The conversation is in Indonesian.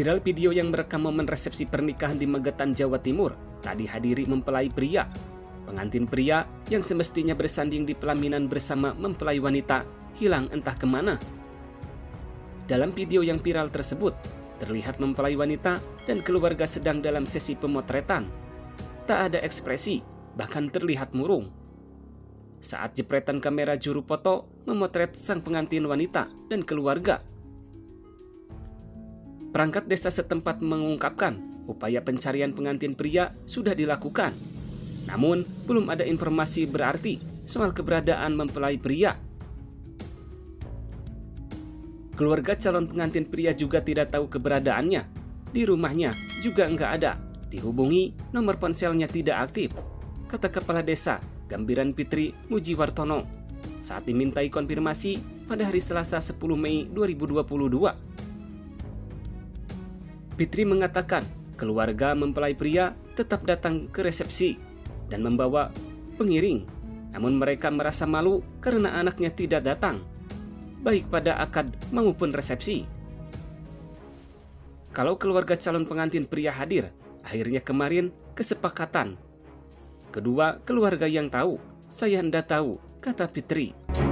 Viral video yang merekam momen resepsi pernikahan di Magetan, Jawa Timur, tak dihadiri mempelai pria. Pengantin pria yang semestinya bersanding di pelaminan bersama mempelai wanita hilang entah kemana. Dalam video yang viral tersebut, terlihat mempelai wanita dan keluarga sedang dalam sesi pemotretan. Tak ada ekspresi, bahkan terlihat murung. Saat jepretan kamera juru foto memotret sang pengantin wanita dan keluarga. Perangkat desa setempat mengungkapkan upaya pencarian pengantin pria sudah dilakukan. Namun, belum ada informasi berarti soal keberadaan mempelai pria. Keluarga calon pengantin pria juga tidak tahu keberadaannya. Di rumahnya juga nggak ada. Dihubungi, nomor ponselnya tidak aktif, kata Kepala Desa Gambiran Fitri Mujiwartono saat dimintai konfirmasi pada hari Selasa 10 Mei 2022. Fitri mengatakan keluarga mempelai pria tetap datang ke resepsi dan membawa pengiring. Namun mereka merasa malu karena anaknya tidak datang, baik pada akad maupun resepsi. Kalau keluarga calon pengantin pria hadir, akhirnya kemarin kesepakatan. Kedua keluarga yang tahu, saya hendak tahu, kata Fitri.